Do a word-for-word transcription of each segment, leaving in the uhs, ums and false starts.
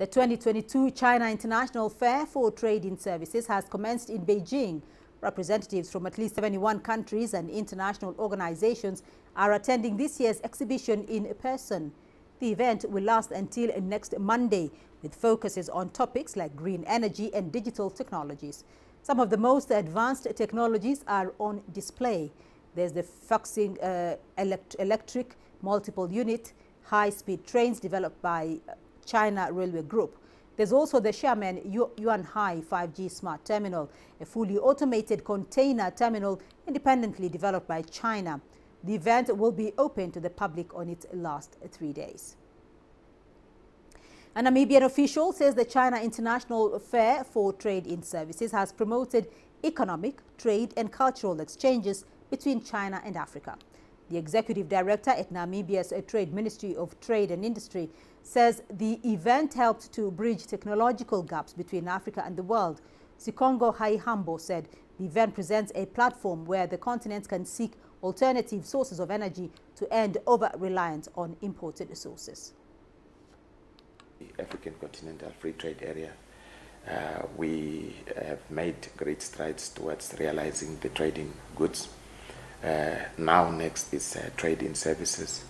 The twenty twenty-two China International Fair for Trade in Services has commenced in Beijing. Representatives from at least seventy-one countries and international organizations are attending this year's exhibition in person. The event will last until next Monday, with focuses on topics like green energy and digital technologies. Some of the most advanced technologies are on display. There's the Fuxing uh, elect electric multiple unit high-speed trains developed by China Railway Group. There's also the Shenzhen Yuanhai five G Smart Terminal, a fully automated container terminal independently developed by China. The event will be open to the public on its last three days. A Namibian official says the China International Fair for Trade in Services has promoted economic, trade and cultural exchanges between China and Africa. The executive director at Namibia's Trade Ministry of Trade and Industry says the event helped to bridge technological gaps between Africa and the world. Sikongo Haihambo said the event presents a platform where the continent can seek alternative sources of energy to end over-reliance on imported sources. The African Continental Free Trade Area, uh, we have made great strides towards realizing the trade in goods. Uh, now next is uh, trade in services,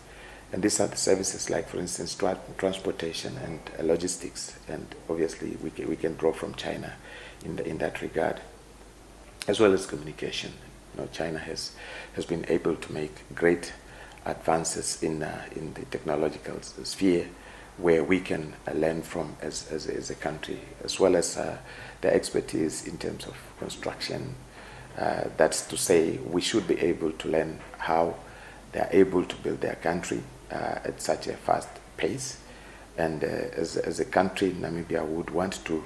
and these are the services like, for instance, tra transportation and uh, logistics, and obviously we can, we can draw from China in, the, in that regard, as well as communication. You know, China has, has been able to make great advances in, uh, in the technological sphere, where we can uh, learn from as, as, as a country, as well as uh, their expertise in terms of construction. Uh, that's to say, we should be able to learn how they are able to build their country uh, at such a fast pace. And uh, as, as a country, Namibia would want to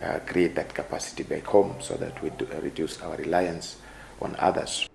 uh, create that capacity back home so that we do, uh, reduce our reliance on others.